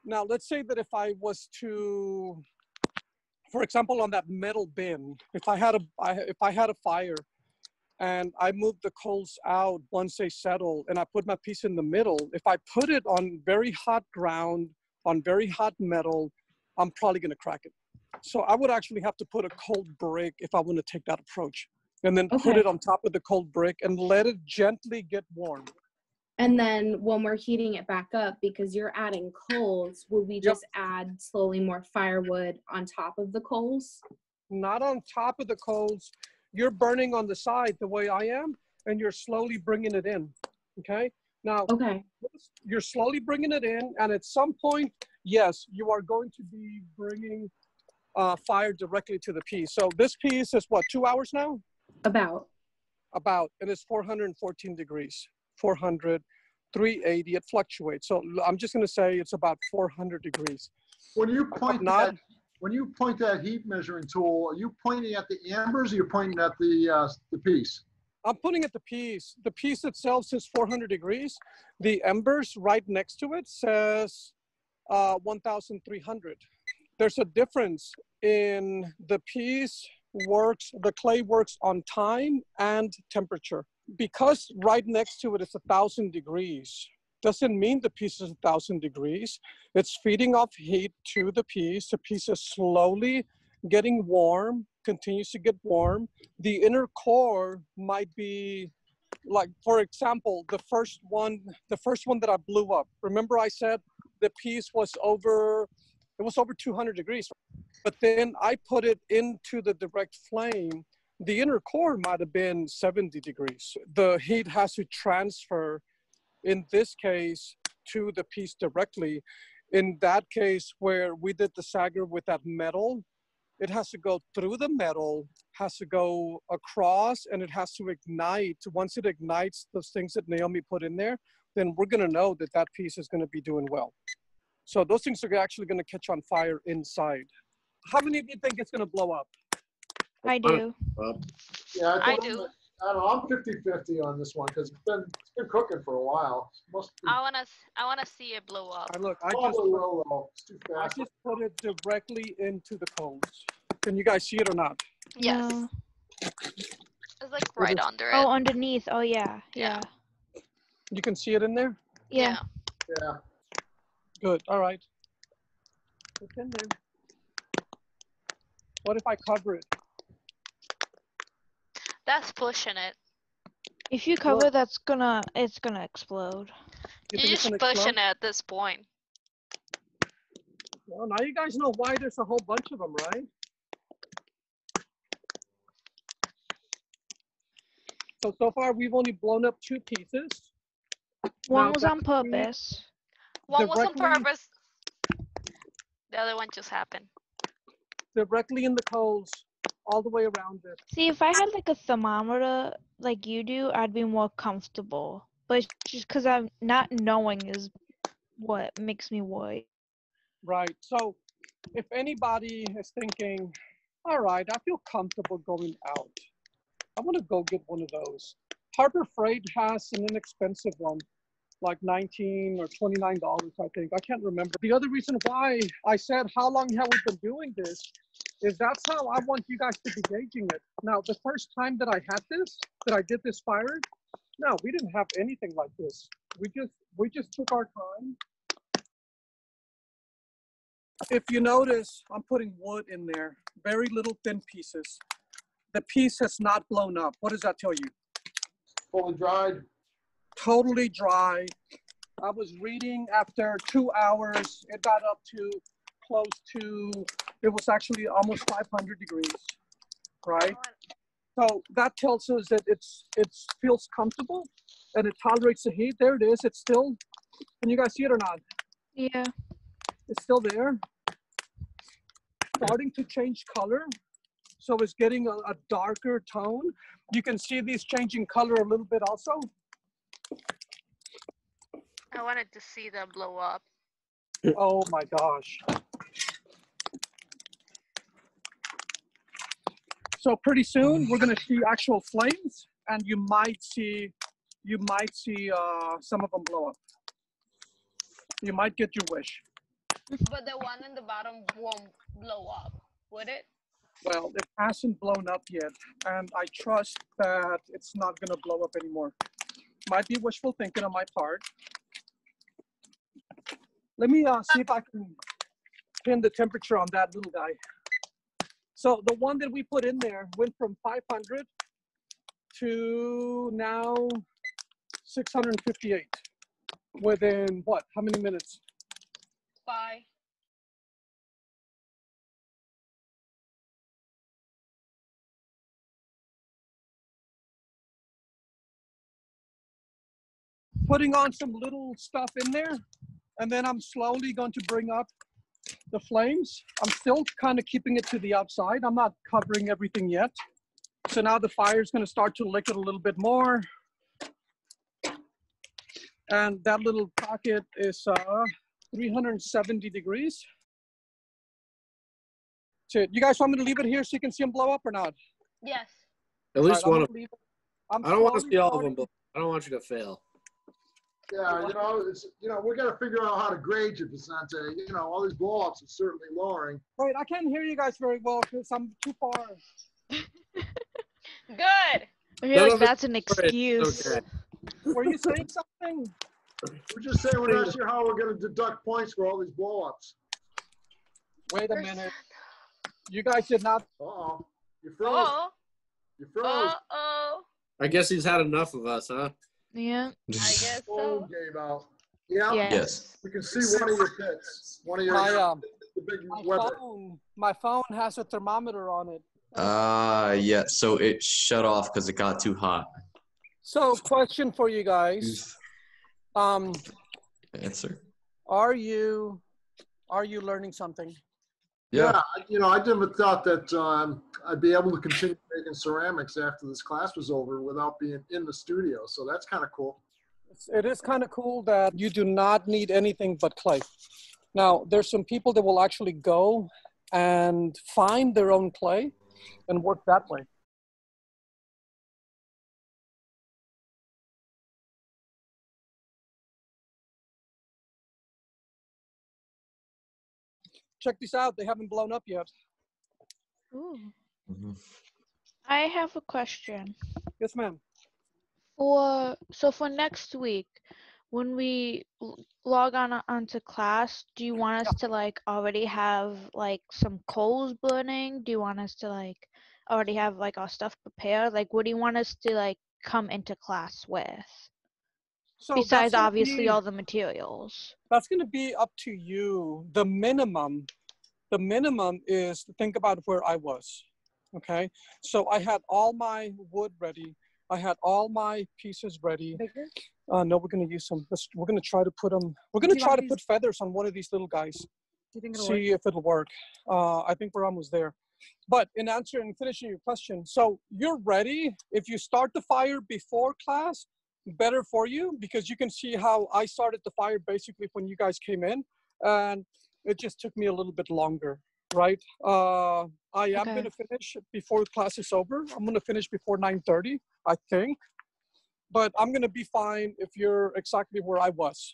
Now let's say that if I was to, for example, on that metal bin, if I had a fire and I moved the coals out once they settle and I put my piece in the middle, if I put it on very hot ground, on very hot metal, I'm probably going to crack it. So I would actually have to put a cold brick if I want to take that approach, and then put it on top of the cold brick and let it gently get warm. And then when we're heating it back up, because you're adding coals, will we just add slowly more firewood on top of the coals? Not on top of the coals. You're burning on the side the way I am, and you're slowly bringing it in. Okay. Now, you're slowly bringing it in, and at some point, yes, you are going to be bringing fire directly to the piece. So this piece is what, 2 hours now? About, and it's 414 degrees, 400, 380, it fluctuates. So I'm just gonna say it's about 400 degrees. When you point that heat measuring tool, are you pointing at the embers or you're pointing at the piece? I'm pointing at the piece. The piece itself says 400 degrees. The embers right next to it says 1,300. There's a difference in the piece works, the clay works on time and temperature. Because right next to it is 1,000 degrees, doesn't mean the piece is 1,000 degrees. It's feeding off heat to the piece. The piece is slowly getting warm, continues to get warm. The inner core might be like, for example, the first one that I blew up. Remember I said, the piece was over 200 degrees, but then I put it into the direct flame. The inner core might have been 70 degrees. The heat has to transfer, in this case, to the piece directly. In that case where we did the sagger with that metal, it has to go through the metal, has to go across, and it has to ignite. Once it ignites those things that Naomi put in there, then we're going to know that that piece is going to be doing well. So those things are actually going to catch on fire inside. How many of you think it's going to blow up? I do. Yeah, I do. I don't know, I'm 50-50 on this one because it's been cooking for a while. I wanna see it blow up. Look, I just put it directly into the coals. Can you guys see it or not? Yes. No. It's like right under it. Oh, underneath. Oh yeah. Yeah. You can see it in there? Yeah. Yeah. Good. All right. It's in there. What if I cover it? That's pushing it. If you cover, it's gonna explode. You're just pushing it at this point. Well, now you guys know why there's a whole bunch of them, right? So far we've only blown up 2 pieces. One was on purpose. One was on purpose. The other one just happened. Directly in the coals, all the way around it. See, if I had like a thermometer like you do, I'd be more comfortable. But it's just because I'm not knowing is what makes me worry. Right. So if anybody is thinking, all right, I feel comfortable going out, I'm going to go get one of those. Harbor Freight has an inexpensive one, like $19 or $29, I think. I can't remember. The other reason why I said, how long have we been doing this, is that's how I want you guys to be gauging it. Now, the first time that I had this, that I did this fire, no, we didn't have anything like this. We just took our time. If you notice, I'm putting wood in there, very little thin pieces. The piece has not blown up. What does that tell you? Fully dried. Totally dry. I was reading after 2 hours, it got up to close to, it was actually almost 500 degrees, right? So that tells us that it's feels comfortable and it tolerates the heat. There it is, it's still, can you guys see it or not? Yeah. It's still there, starting to change color. So it's getting a darker tone. You can see these changing color a little bit also. I wanted to see them blow up. Oh my gosh. So pretty soon we're gonna see actual flames, and you might see some of them blow up. You might get your wish. But the one in the bottom won't blow up, would it? Well, it hasn't blown up yet, and I trust that it's not going to blow up anymore. Might be wishful thinking on my part. Let me see if I can pin the temperature on that little guy. So the one that we put in there went from 500 to now 658 within what? How many minutes? Bye. Putting on some little stuff in there, and then I'm slowly going to bring up the flames. I'm still kind of keeping it to the outside. I'm not covering everything yet. So now the fire is going to start to lick it a little bit more. And that little pocket is 370 degrees. So you guys want me to leave it here so you can see them blow up or not? Yes. At least right, one of them. I don't want to see all of them, but I don't want you to fail. Yeah, you know, we got to figure out how to grade you, Vicente. You know, all these blow-ups are certainly lowering. Right, I can't hear you guys very well because I'm too far. Good. I feel like that's an excuse. Okay. Were you saying something? We're just saying we're not sure how we're going to deduct points for all these blow-ups. Wait a minute. You guys did not. Uh-oh. You froze. Uh-oh. You froze. Uh-oh. I guess he's had enough of us, huh? Yeah. I guess so. Game out. Yeah. Yes. We can see one of your pits. One of your the big Weber. My phone has a thermometer on it. Yeah. So it shut off because it got too hot. So question for you guys. Answer. Are you learning something? Yeah. You know, I never thought that I'd be able to continue making ceramics after this class was over without being in the studio. So that's kind of cool. It is kind of cool that you do not need anything but clay. Now, there's some people that will actually go and find their own clay and work that way. Check this out. They haven't blown up yet. Ooh. Mm-hmm. I have a question. Yes, ma'am. So for next week, when we log on onto class, do you want us to like already have like some coals burning? Do you want us to like already have like our stuff prepared? Like, what do you want us to like come into class with? So besides obviously all the materials. That's going to be up to you. The minimum is to think about where I was. Okay. So I had all my wood ready. I had all my pieces ready. No, we're going to use some. We're going to try to put them. We're going to try to put feathers on one of these little guys. Do you think it'll work? See if it'll work. I think we're almost there. But in answering, finishing your question, so you're ready. If you start the fire before class, better for you, because you can see how I started the fire basically when you guys came in, and it just took me a little bit longer, right? I am going to finish before class is over. I'm going to finish before 9:30, I think. But I'm going to be fine if you're exactly where I was.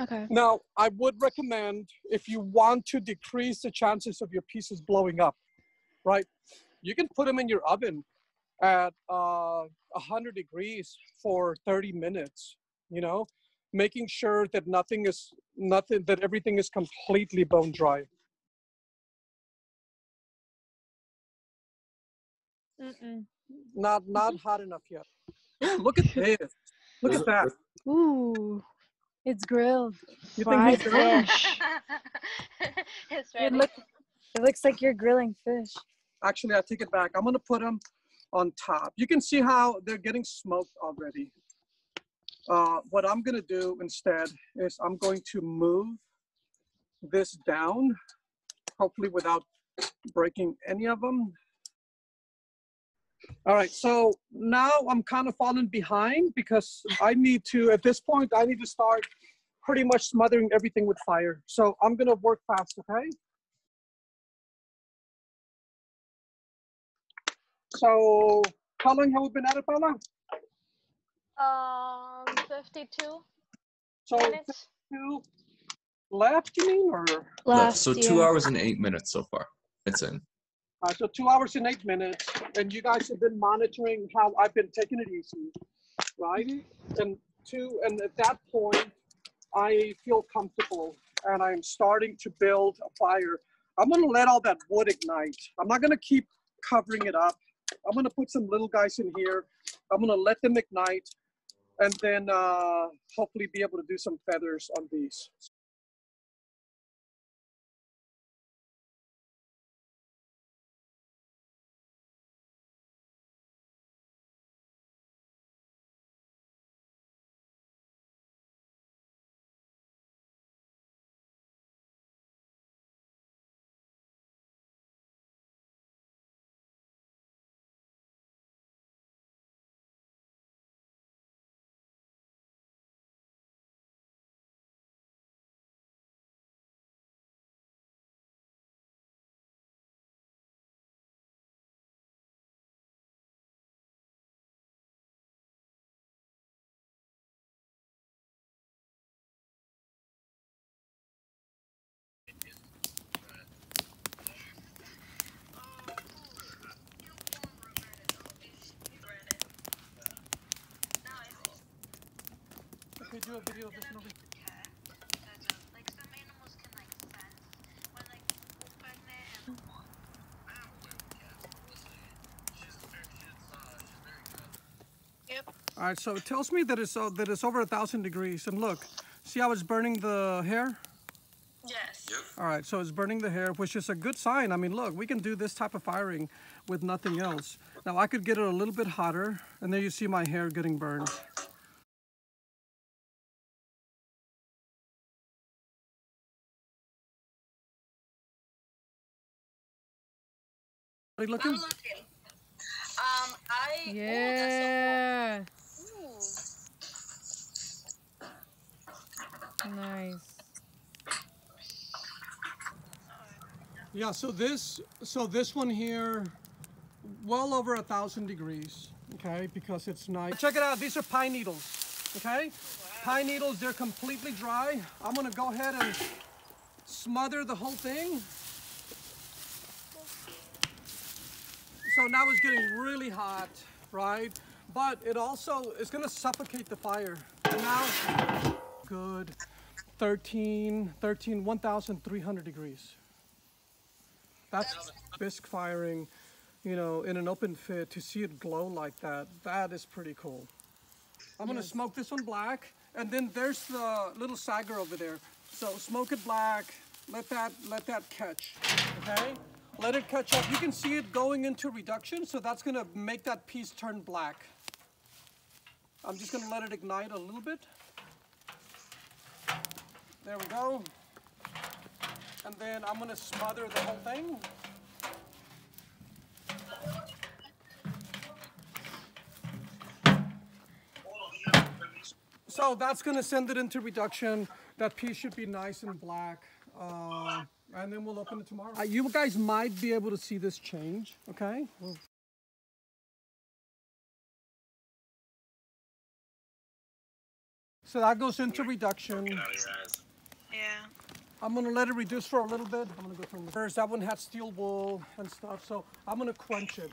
Okay. Now, I would recommend, if you want to decrease the chances of your pieces blowing up, right? You can put them in your oven at 100 degrees for 30 minutes, you know, making sure that that everything is completely bone dry. Not hot enough yet. Look at this. Look at that. Ooh. It's grilled. You think it's fish? It looks like you're grilling fish. Actually, I take it back. I'm going to put them on top. You can see how they're getting smoked already. What I'm going to do instead is I'm going to move this down, hopefully without breaking any of them. All right, so now I'm kind of falling behind because I need to, at this point, I need to start pretty much smothering everything with fire. So I'm going to work fast, okay? So how long have we been at it, Paula? 52 so minutes. 52 left, you mean? Or? Left, so 2 hours and 8 minutes so far. It's in. So 2 hours and 8 minutes, and you guys have been monitoring how I've been taking it easy, right? And at that point, I feel comfortable, and I'm starting to build a fire. I'm going to let all that wood ignite. I'm not going to keep covering it up. I'm going to put some little guys in here. I'm going to let them ignite, and then hopefully be able to do some feathers on these. Do a video of this movie. Yep. All right, so it tells me that it's over 1,000 degrees, and look, see how it's burning the hair? Yes. Yep. All right, so it's burning the hair, which is a good sign. I mean, look, we can do this type of firing with nothing else. Now I could get it a little bit hotter, and there you see my hair getting burned. Are you looking? I'm looking. Yeah. Ooh, that's so cool. Ooh. Nice. Yeah. So this one here, well over 1,000 degrees. Okay, because it's nice. Check it out. These are pine needles. Okay. Wow. Pine needles. They're completely dry. I'm gonna go ahead and smother the whole thing. So now it's getting really hot, right? But it also is going to suffocate the fire. And now, good, 1,300 degrees. That's bisque firing, you know, in an open fit. To see it glow like that, that is pretty cool. I'm going to smoke this one black, and then there's the little sagger over there. So smoke it black. Let that catch. Okay. Let it catch up. You can see it going into reduction, so that's gonna make that piece turn black. I'm just gonna let it ignite a little bit. There we go. And then I'm gonna smother the whole thing. So that's going to send it into reduction. That piece should be nice and black. And then we'll open it tomorrow. You guys might be able to see this change, okay? So that goes into reduction. Yeah. I'm going to let it reduce for a little bit. I'm going to go through first. That one had steel wool and stuff, so I'm going to quench it.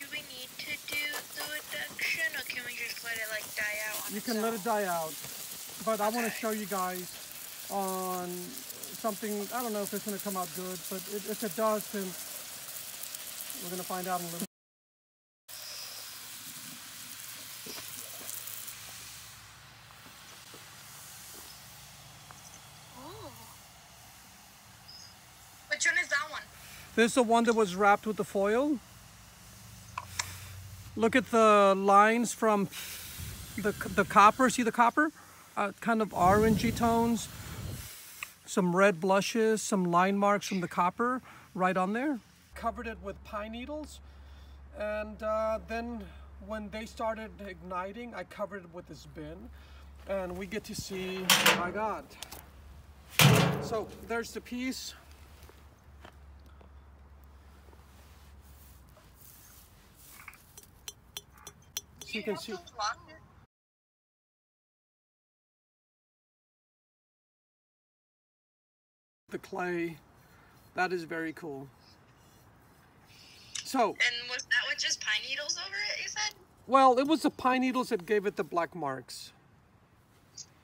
Do we need to do the reduction, or can we just let it like die out on itself? You can let it die out. But I want to show you guys on something. I don't know if it's going to come out good, but if it does, then we're going to find out in a little bit. Oh. Which one is that one? This is the one that was wrapped with the foil. Look at the lines from the copper. See the copper? Kind of orangey tones, some red blushes, some line marks from the copper right on there. Covered it with pine needles, and then when they started igniting, I covered it with this bin, and we get to see what I got. So there's the piece. So you can see. The clay, that is very cool. So, and was that with just pine needles over it, you said? Well, it was the pine needles that gave it the black marks.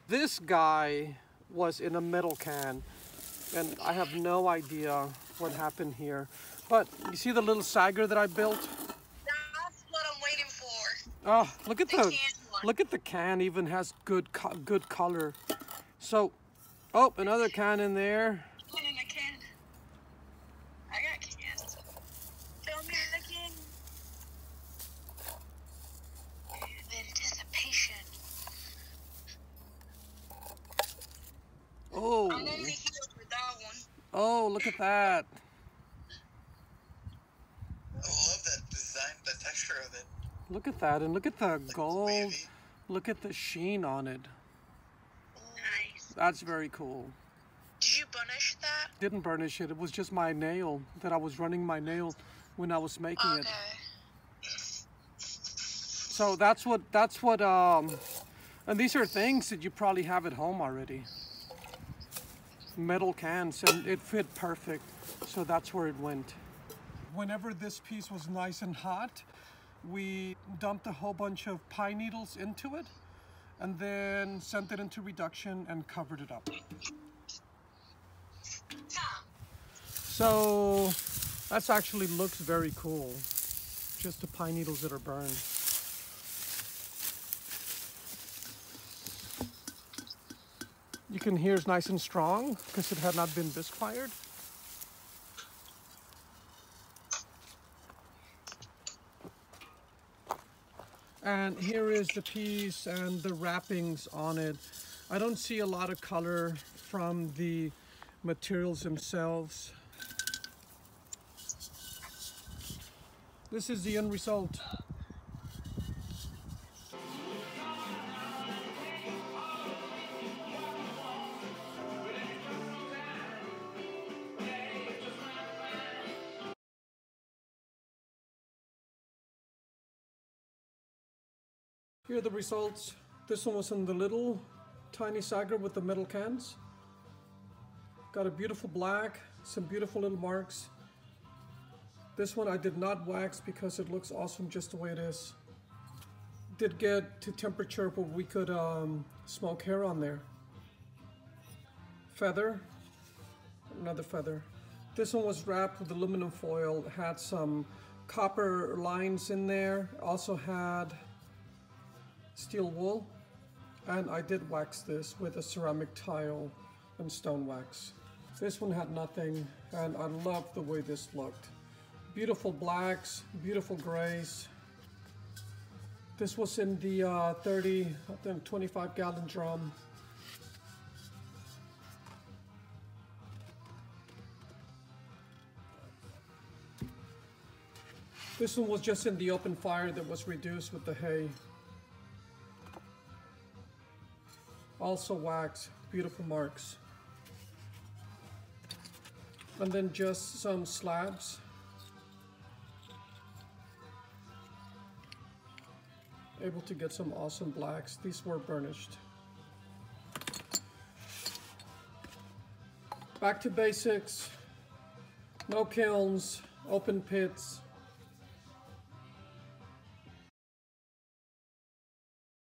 This guy was in a metal can, and I have no idea what happened here. But you see the little sagger that I built? That's what I'm waiting for. Oh, look at the look at the can. Even has good color. So, oh, another can in there. I got cans. Show me the can. The anticipation. Oh. I'm only here for that one. Oh, look at that. I love that design, the texture of it. Look at that, and look at the gold. Look at the sheen on it. That's very cool. Did you burnish that? Didn't burnish it. It was just my nail that I was running my nail when I was making it. So and these are things that you probably have at home already. Metal cans, and it fit perfect. So that's where it went. Whenever this piece was nice and hot, we dumped a whole bunch of pine needles into it, and then sent it into reduction and covered it up. So that's actually looks very cool. Just the pine needles that are burned. You can hear it's nice and strong because it had not been bisquired. And here is the piece and the wrappings on it. I don't see a lot of color from the materials themselves. This is the end result. Here are the results. This one was in the little tiny sagger with the metal cans. Got a beautiful black, some beautiful little marks. This one I did not wax because it looks awesome just the way it is. Did get to temperature where we could smoke hair on there. Feather, another feather. This one was wrapped with aluminum foil. It had some copper lines in there. Also had steel wool, and I did wax this with a ceramic tile and stone wax. This one had nothing, and I loved the way this looked. Beautiful blacks, beautiful grays. This was in the 25 gallon drum. This one was just in the open fire that was reduced with the hay. Also waxed, beautiful marks. And then just some slabs. Able to get some awesome blacks. These were burnished. Back to basics. No kilns, open pits.